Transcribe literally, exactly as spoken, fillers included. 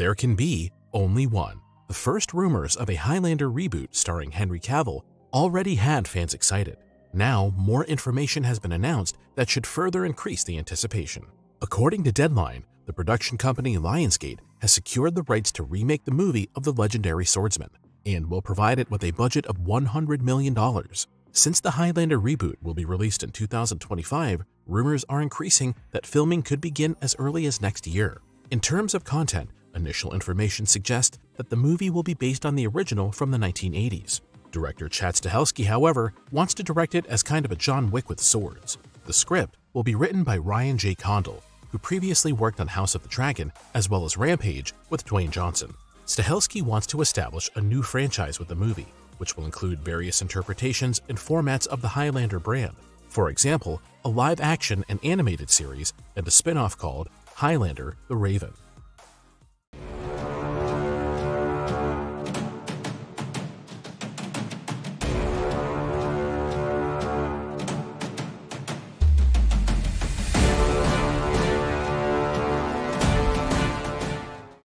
there can be only one. The first rumors of a Highlander reboot starring Henry Cavill already had fans excited. Now, more information has been announced that should further increase the anticipation. According to Deadline, the production company Lionsgate has secured the rights to remake the movie of the legendary swordsman and will provide it with a budget of one hundred million dollars. Since the Highlander reboot will be released in two thousand twenty-five, rumors are increasing that filming could begin as early as next year. In terms of content, initial information suggests that the movie will be based on the original from the nineteen eighties. Director Chad Stahelski, however, wants to direct it as kind of a John Wick with swords. The script will be written by Ryan J. Condal, who previously worked on House of the Dragon as well as Rampage with Dwayne Johnson. Stahelski wants to establish a new franchise with the movie, which will include various interpretations and formats of the Highlander brand. For example, a live-action and animated series and a spin-off called Highlander: The Raven.